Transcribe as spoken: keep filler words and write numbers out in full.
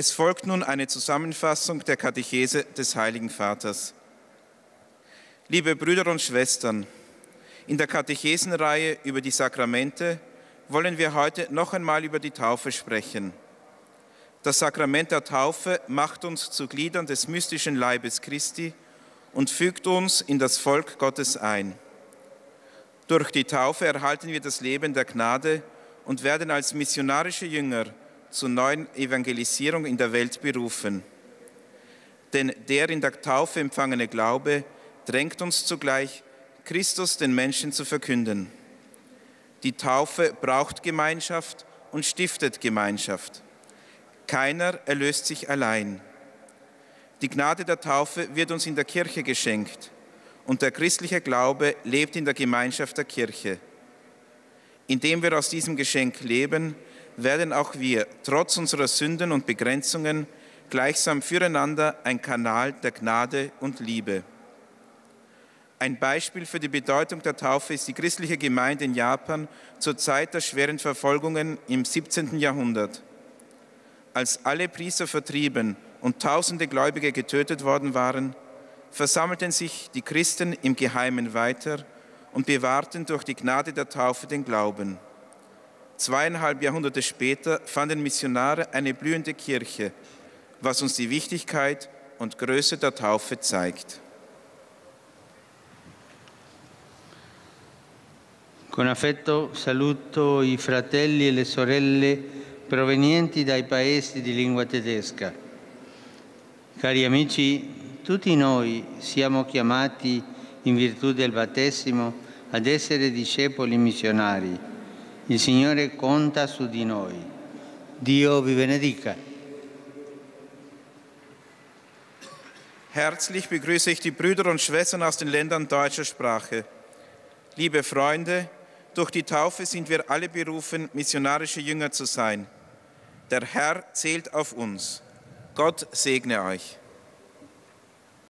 Es folgt nun eine Zusammenfassung der Katechese des Heiligen Vaters. Liebe Brüder und Schwestern, in der Katechesenreihe über die Sakramente wollen wir heute noch einmal über die Taufe sprechen. Das Sakrament der Taufe macht uns zu Gliedern des mystischen Leibes Christi und fügt uns in das Volk Gottes ein. Durch die Taufe erhalten wir das Leben der Gnade und werden als missionarische Jünger zur neuen Evangelisierung in der Welt berufen. Denn der in der Taufe empfangene Glaube drängt uns zugleich, Christus den Menschen zu verkünden. Die Taufe braucht Gemeinschaft und stiftet Gemeinschaft. Keiner erlöst sich allein. Die Gnade der Taufe wird uns in der Kirche geschenkt und der christliche Glaube lebt in der Gemeinschaft der Kirche. Indem wir aus diesem Geschenk leben, werden auch wir trotz unserer Sünden und Begrenzungen gleichsam füreinander ein Kanal der Gnade und Liebe. Ein Beispiel für die Bedeutung der Taufe ist die christliche Gemeinde in Japan zur Zeit der schweren Verfolgungen im siebzehnten Jahrhundert. Als alle Priester vertrieben und tausende Gläubige getötet worden waren, versammelten sich die Christen im Geheimen weiter und bewahrten durch die Gnade der Taufe den Glauben. Zweieinhalb Jahrhunderte später fanden Missionare eine blühende Kirche, was uns die Wichtigkeit und Größe der Taufe zeigt. Con affetto saluto i fratelli e le sorelle provenienti dai paesi di lingua tedesca. Cari amici, tutti noi siamo chiamati, in virtù del battesimo, ad essere discepoli missionari. Il Signore conta su di noi. Dio vi benedica. Herzlich begrüße ich die Brüder und Schwestern aus den Ländern deutscher Sprache. Liebe Freunde, durch die Taufe sind wir alle berufen, missionarische Jünger zu sein. Der Herr zählt auf uns. Gott segne euch.